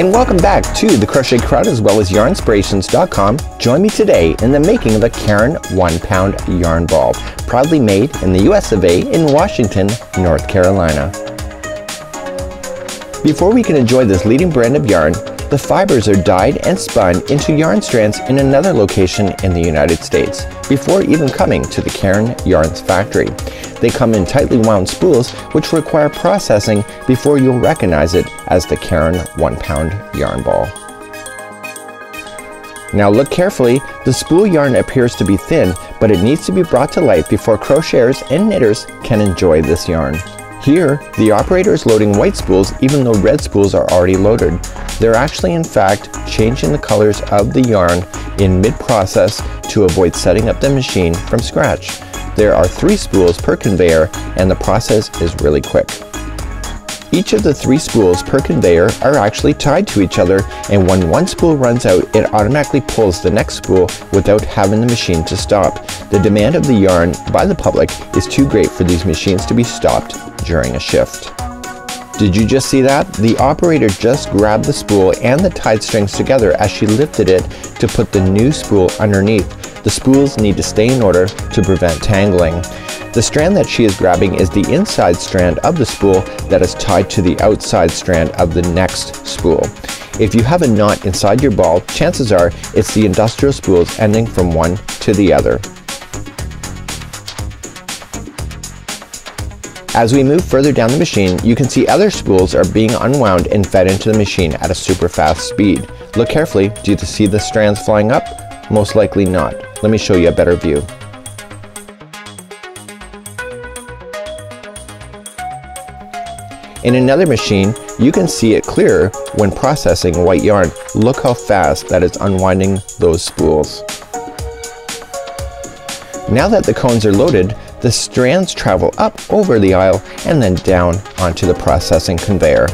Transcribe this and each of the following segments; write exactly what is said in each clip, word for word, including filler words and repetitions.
And welcome back to The Crochet Crowd as well as yarn spirations dot com. Join me today in the making of a Caron One Pound yarn ball, proudly made in the U S of A in Washington, North Carolina. Before we can enjoy this leading brand of yarn, the fibers are dyed and spun into yarn strands in another location in the United States before even coming to the Caron Yarns factory. They come in tightly wound spools which require processing before you'll recognize it as the Caron One Pound yarn ball. Now look carefully, the spool yarn appears to be thin, but it needs to be brought to light before crocheters and knitters can enjoy this yarn. Here, the operator is loading white spools even though red spools are already loaded. They're actually, in fact, changing the colors of the yarn in mid-process to avoid setting up the machine from scratch. There are three spools per conveyor and the process is really quick. Each of the three spools per conveyor are actually tied to each other, and when one spool runs out, it automatically pulls the next spool without having the machine to stop. The demand of the yarn by the public is too great for these machines to be stopped during a shift. Did you just see that? The operator just grabbed the spool and the tied strings together as she lifted it to put the new spool underneath. The spools need to stay in order to prevent tangling. The strand that she is grabbing is the inside strand of the spool that is tied to the outside strand of the next spool. If you have a knot inside your ball, chances are it's the industrial spools ending from one to the other. As we move further down the machine, you can see other spools are being unwound and fed into the machine at a super fast speed. Look carefully, do you see the strands flying up? Most likely not. Let me show you a better view. In another machine, you can see it clearer when processing white yarn. Look how fast that is unwinding those spools. Now that the cones are loaded, the strands travel up over the aisle and then down onto the processing conveyor.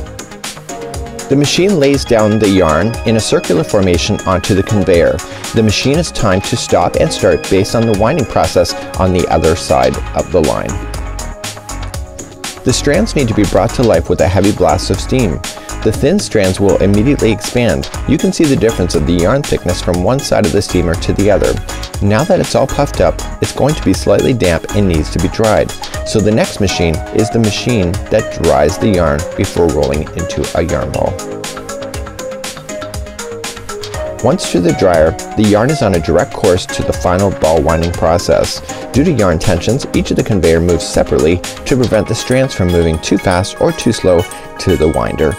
The machine lays down the yarn in a circular formation onto the conveyor. The machine is timed to stop and start based on the winding process on the other side of the line. The strands need to be brought to life with a heavy blast of steam. The thin strands will immediately expand. You can see the difference of the yarn thickness from one side of the steamer to the other. Now that it's all puffed up, it's going to be slightly damp and needs to be dried. So the next machine is the machine that dries the yarn before rolling into a yarn ball. Once through the dryer, the yarn is on a direct course to the final ball winding process. Due to yarn tensions, each of the conveyor moves separately to prevent the strands from moving too fast or too slow to the winder.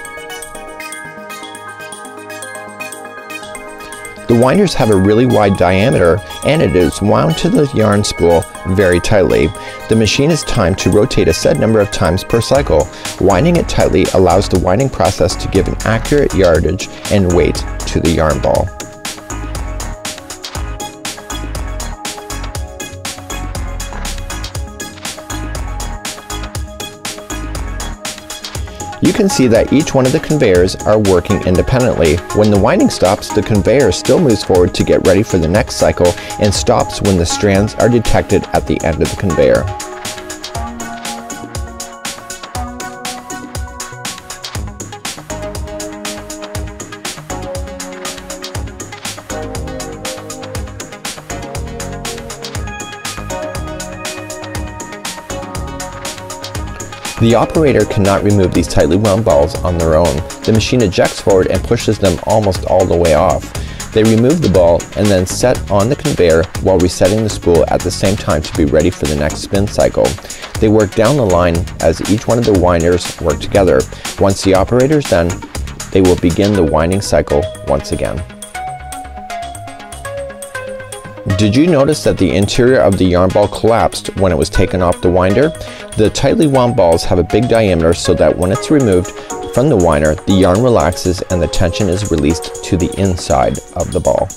The winders have a really wide diameter and it is wound to the yarn spool very tightly. The machine is timed to rotate a set number of times per cycle. Winding it tightly allows the winding process to give an accurate yardage and weight to the yarn ball. You can see that each one of the conveyors are working independently. When the winding stops, the conveyor still moves forward to get ready for the next cycle and stops when the strands are detected at the end of the conveyor. The operator cannot remove these tightly wound balls on their own. The machine ejects forward and pushes them almost all the way off. They remove the ball and then set on the conveyor while resetting the spool at the same time to be ready for the next spin cycle. They work down the line as each one of the winders work together. Once the operator is done, they will begin the winding cycle once again. Did you notice that the interior of the yarn ball collapsed when it was taken off the winder? The tightly wound balls have a big diameter so that when it's removed from the winder, the yarn relaxes and the tension is released to the inside of the ball.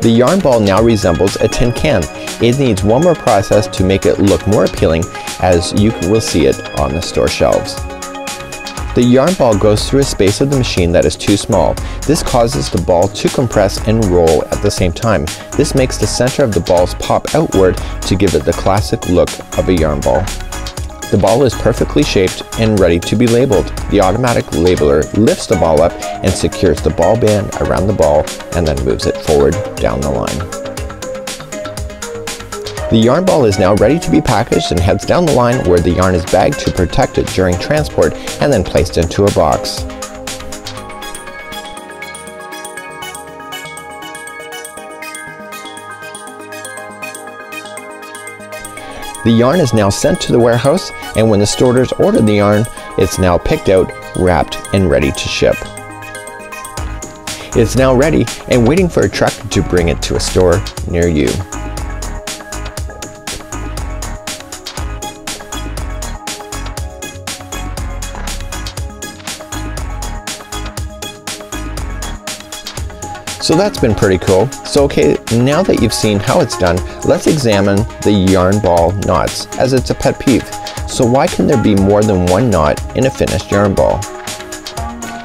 The yarn ball now resembles a tin can. It needs one more process to make it look more appealing, as you will see it on the store shelves. The yarn ball goes through a space of the machine that is too small. This causes the ball to compress and roll at the same time. This makes the center of the balls pop outward to give it the classic look of a yarn ball. The ball is perfectly shaped and ready to be labeled. The automatic labeler lifts the ball up and secures the ball band around the ball and then moves it forward down the line. The yarn ball is now ready to be packaged and heads down the line where the yarn is bagged to protect it during transport and then placed into a box. The yarn is now sent to the warehouse, and when the store orders order the yarn, it's now picked out, wrapped, and ready to ship. It's now ready and waiting for a truck to bring it to a store near you. So that's been pretty cool. So okay, now that you've seen how it's done, let's examine the yarn ball knots, as it's a pet peeve. So why can there be more than one knot in a finished yarn ball?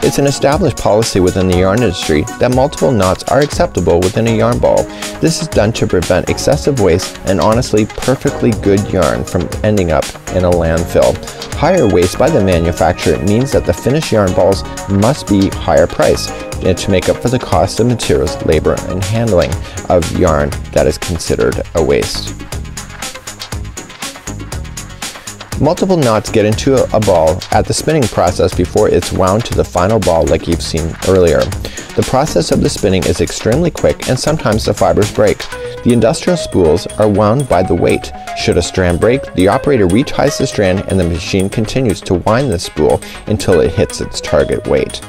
It's an established policy within the yarn industry that multiple knots are acceptable within a yarn ball. This is done to prevent excessive waste and honestly perfectly good yarn from ending up in a landfill. Higher waste by the manufacturer means that the finished yarn balls must be higher priced to make up for the cost of materials, labor, and handling of yarn that is considered a waste. Multiple knots get into a ball at the spinning process before it's wound to the final ball like you've seen earlier. The process of the spinning is extremely quick and sometimes the fibers break. The industrial spools are wound by the weight. Should a strand break, the operator reties the strand and the machine continues to wind the spool until it hits its target weight.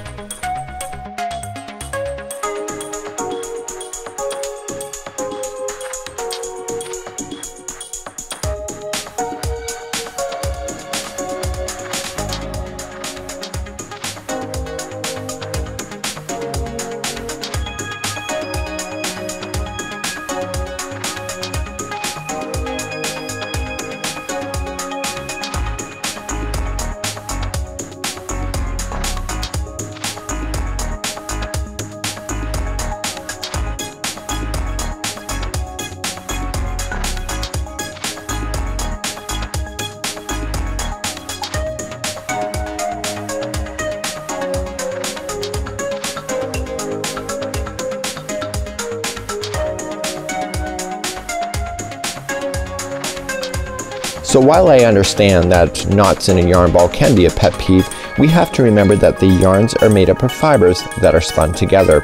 So while I understand that knots in a yarn ball can be a pet peeve, we have to remember that the yarns are made up of fibers that are spun together.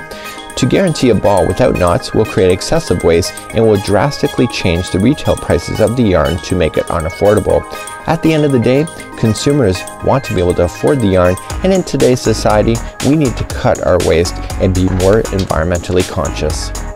To guarantee a ball without knots will create excessive waste and will drastically change the retail prices of the yarn to make it unaffordable. At the end of the day, consumers want to be able to afford the yarn, and in today's society, we need to cut our waste and be more environmentally conscious.